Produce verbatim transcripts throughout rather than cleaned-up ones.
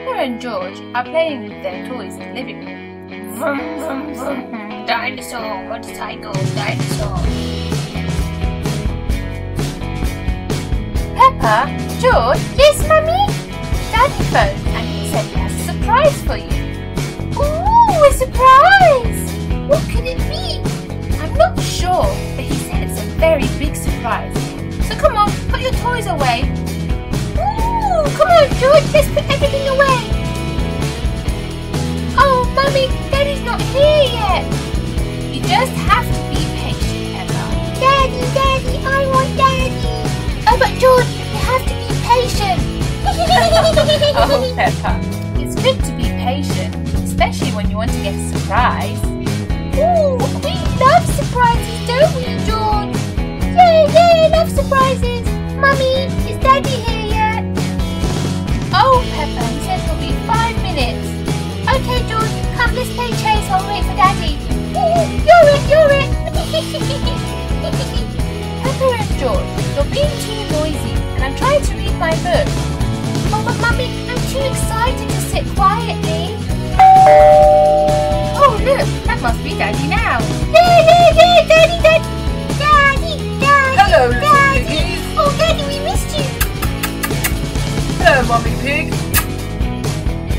Peppa and George are playing with their toys in the living room. Vroom, vroom, vroom. Dinosaur, what a psycho, dinosaur. Peppa, George, yes, Mummy? Daddy phoned and he said he has a surprise for you. Ooh, a surprise! What could it be? I'm not sure, but he said it's a very big surprise. So come on, put your toys away. Ooh, come on, George, let's put everything away. Oh, Mummy, Daddy's not here yet. You just have to be patient, Peppa. Daddy, Daddy, I want Daddy. Oh, but George, you have to be patient. Oh, Peppa, it's good to be patient, especially when you want to get a surprise. Ooh, we love surprises, don't we, George? Yeah, yeah, love surprises. Mummy, is Daddy here yet? Oh, Peppa, he said it'll be five minutes. Okay, George, come, let's play chase. I'll wait for Daddy. Ooh, you're it, you're it. Peppa and George, you're being too noisy, and I'm trying to read my book. Oh, but Mummy, I'm too excited to sit quietly. Oh, look, that must be Daddy now. Yeah, yeah, yeah, Daddy, Daddy, Daddy, Daddy. Hello, little piggies. Oh, Daddy, we missed you. Hello, Mummy Pig.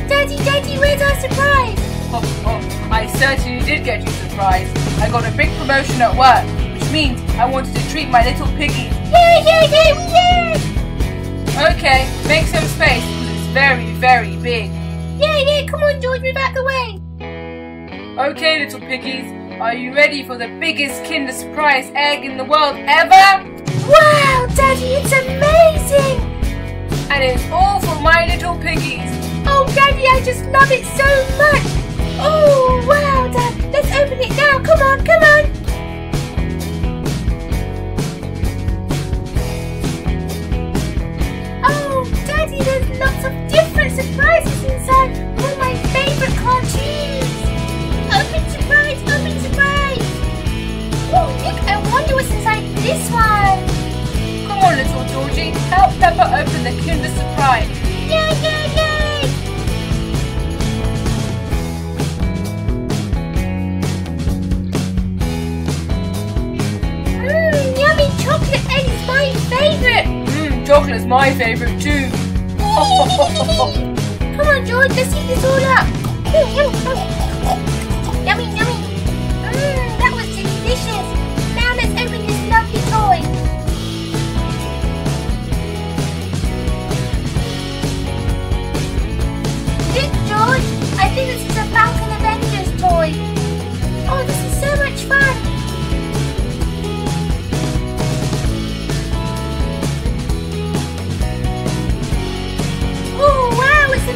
Daddy, Daddy, where's our surprise? Oh, oh, I certainly did get you a surprise. I got a big promotion at work, which means I wanted to treat my little piggies. Yeah, yeah, yeah, yeah. Okay, make some space, because it's very, very big. Yeah, yeah, come on, George, move out the way. Okay, little piggies, are you ready for the biggest Kinder Surprise egg in the world ever? Wow, Daddy, it's amazing! And it's all for my little piggies. Oh, Daddy, I just love it so much. Oh, wow, Dad, let's open it now. Come on, come on. There's lots of different surprises inside. All my favourite cartoons. Open surprise, open surprise. Oh, look, I wonder what's inside this one. Come on, little Georgie, help Peppa open the Kinder Surprise. Yay, yay, yay. Mmm, yummy chocolate egg is my favourite. Mmm, chocolate's my favourite too. Come on, George, let's eat this all up. Yummy, yummy. Mmm, that was delicious. Now let's open this lovely toy. Look, George, I think this is a Falcon Avengers toy. Oh, this is so much fun.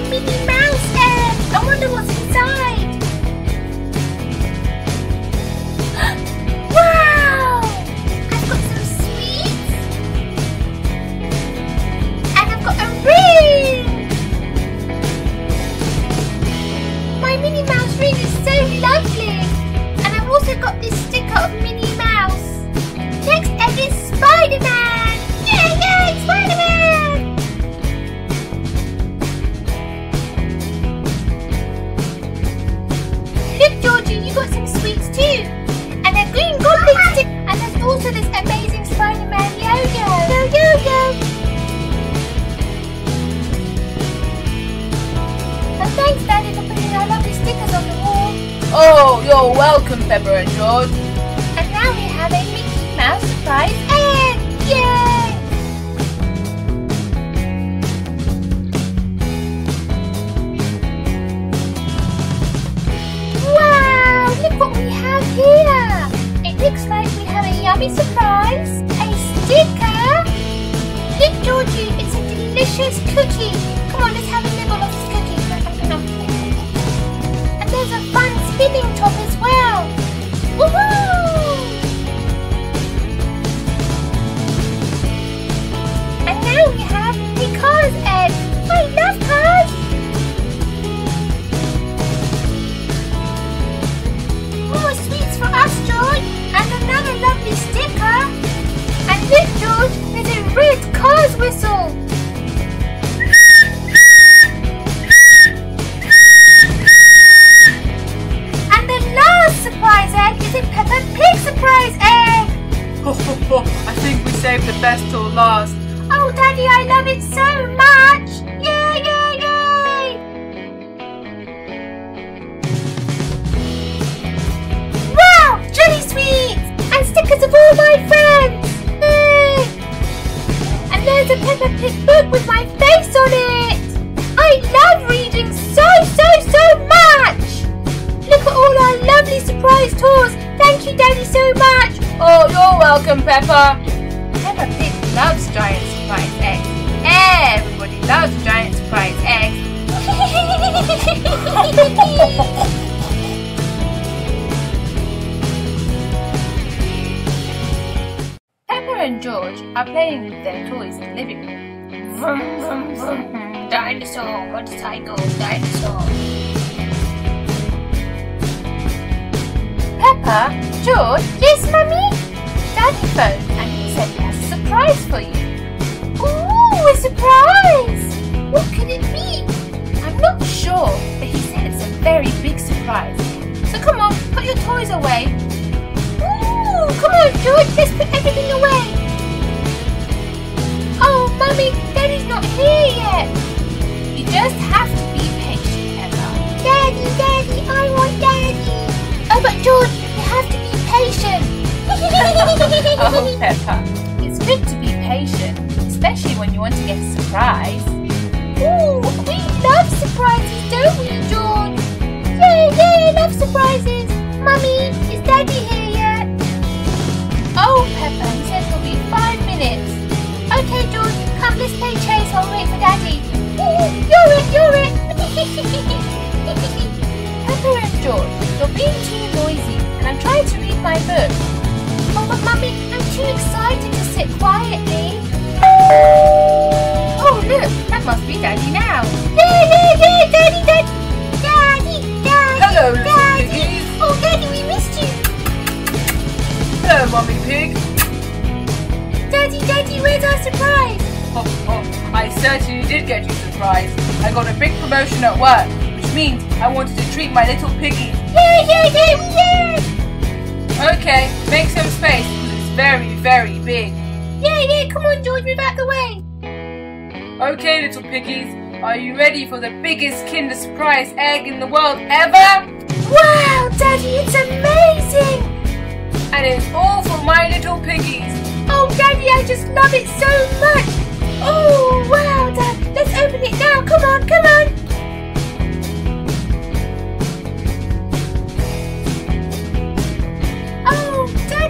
Mickey Mouse egg! I wonder what's inside! Wow! I've got some sweets! And I've got a ring! My Minnie Mouse ring is so lovely! And I've also got this sticker of Minnie Mouse! Next egg is Spider-Man! Yay, yay, Spider-Man! Got some sweets too, and a green goblin stick, and there's also this amazing Spider-Man yo-yo. Yo yo yo. And thanks, Daddy, for putting our lovely stickers on the wall. Oh, you're welcome, Peppa and George. And now we have a Mickey Mouse surprise egg. Here! It looks like we have a yummy surprise, a sticker. Look, Georgie, it's a delicious cookie. Come on, let's have a nibble of this cookie. And there's a fun spinning top as well. Woohoo! And now we have the Cars egg. I love Cars. For us, George, and another lovely sticker. And look, George, there's a red car's whistle. Peppa Pig book with my face on it. I love reading so, so, so much. Look at all our lovely surprise tours. Thank you, Daddy, so much. Oh, you're welcome, Peppa. Peppa Pig loves giant surprise eggs. Everybody loves giant surprise eggs. Peppa and George are playing with their toys in the living room. Vroom, vroom, vroom. Dinosaur, motorcycle, dinosaur. Peppa, George, yes, Mummy? Daddy phoned and he said he has a surprise for you. Ooh, a surprise! What could it be? I'm not sure, but he said it's a very big surprise. So come on, put your toys away. Ooh, come on, George, let's put everything away. Oh, Mummy, Daddy's not here yet. You just have to be patient, Peppa. Daddy, Daddy, I want Daddy. Oh, but George, you have to be patient. Oh, Peppa, it's good to be patient. Especially when you want to get a surprise. Ooh, we love surprises, don't we, George? Yay, yay, love surprises. Mummy, is Daddy here yet? Oh, Peppa, he says it'll be five minutes. Okay, George, come, let's play chase while we wait for Daddy. Ooh, you're it, you're it. Peppa and George, you're being too noisy, and I'm trying to read my book. Oh, but Mummy, I'm too excited to sit quietly. Oh, look, that must be Daddy now. Daddy, Daddy, Daddy, Daddy, Daddy, Daddy. Hello, Daddy. Piggies. Oh, Daddy, we missed you. Hello, Mummy Pig. Daddy, Daddy, where's our surprise? Oh, oh, I certainly did get you surprised. I got a big promotion at work, which means I wanted to treat my little piggy. Yay, yay, yay, yay. Okay, make some space, because it's very, very big. Yeah, yeah, come on, George, move out the way. Okay, little piggies, are you ready for the biggest Kinder Surprise egg in the world ever? Wow, Daddy, it's amazing! And it's all for my little piggies. Oh, Daddy, I just love it so much. Oh, wow, Dad, let's open it now. Come on, come on.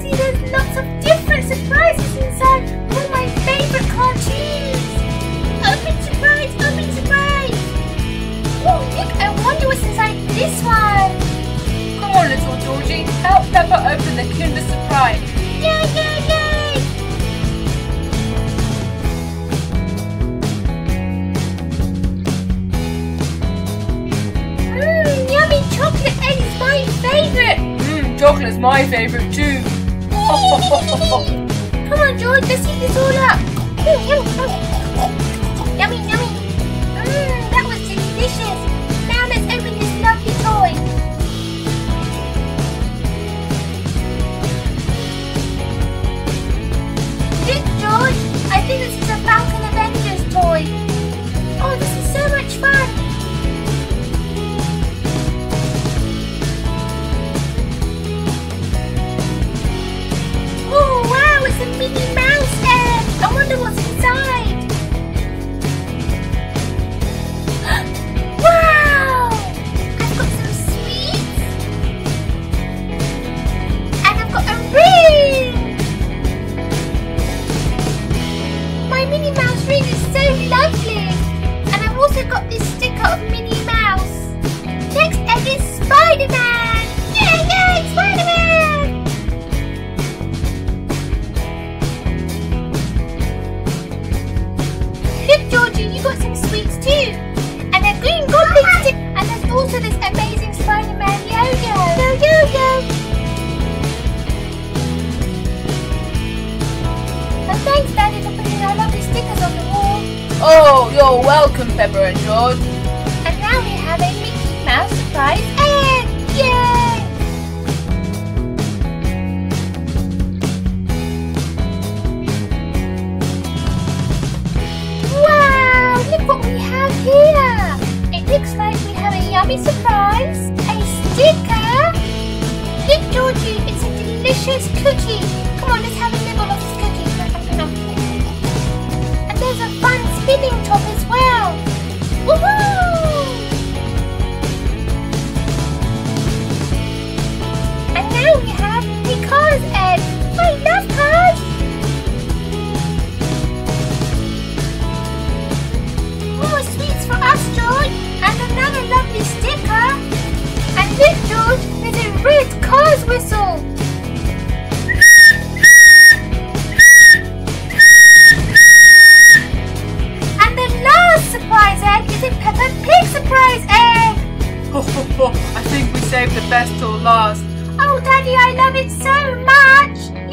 There's lots of different surprises inside. All my favourite cartoons. Open surprise, open surprise. Oh, look, I wonder what's inside this one. Come on, little Georgie, help Peppa open the Kinder Surprise. Yay, yay, yay. Mmm, yummy chocolate egg is my favourite. Mmm, chocolate's my favourite too. Come on, George, let's eat this all up. Yummy, yummy. Mmm, that was delicious. Now let's open this lovely toy. Look, George, I think this is a Falcon Avengers toy. Oh, this is so much fun. It's a Mickey Mouse egg. I wonder what's inside. Wow! I've got some sweets. And I've got a ring. My Minnie Mouse ring is so lovely. And I've also got this sticker of Minnie Mouse. Next egg is Spider-Man. Yay, yay, Spider-Man! Also this amazing Spider-Man yo-yo. Yo yo-yo. And thanks, Daddy, for putting our lovely stickers on the wall. Oh, you're welcome, Peppa and George. And now we have a Mickey Mouse surprise egg. Yay! Wow, look what we have here. It looks like we have a yummy surprise, a sticker. Look, Georgie, it's a delicious cookie. Come on, let's have a nibble of this cookie. And there's a fun spinning top as well. Woohoo! And now we have the cars egg. I love cars. More sweets for us, George, and another lovely sticker. And look, George, there's a red car's whistle. Peppa Pig surprise egg! Ho, ho, ho. I think we saved the best till last. Oh, Daddy, I love it so much!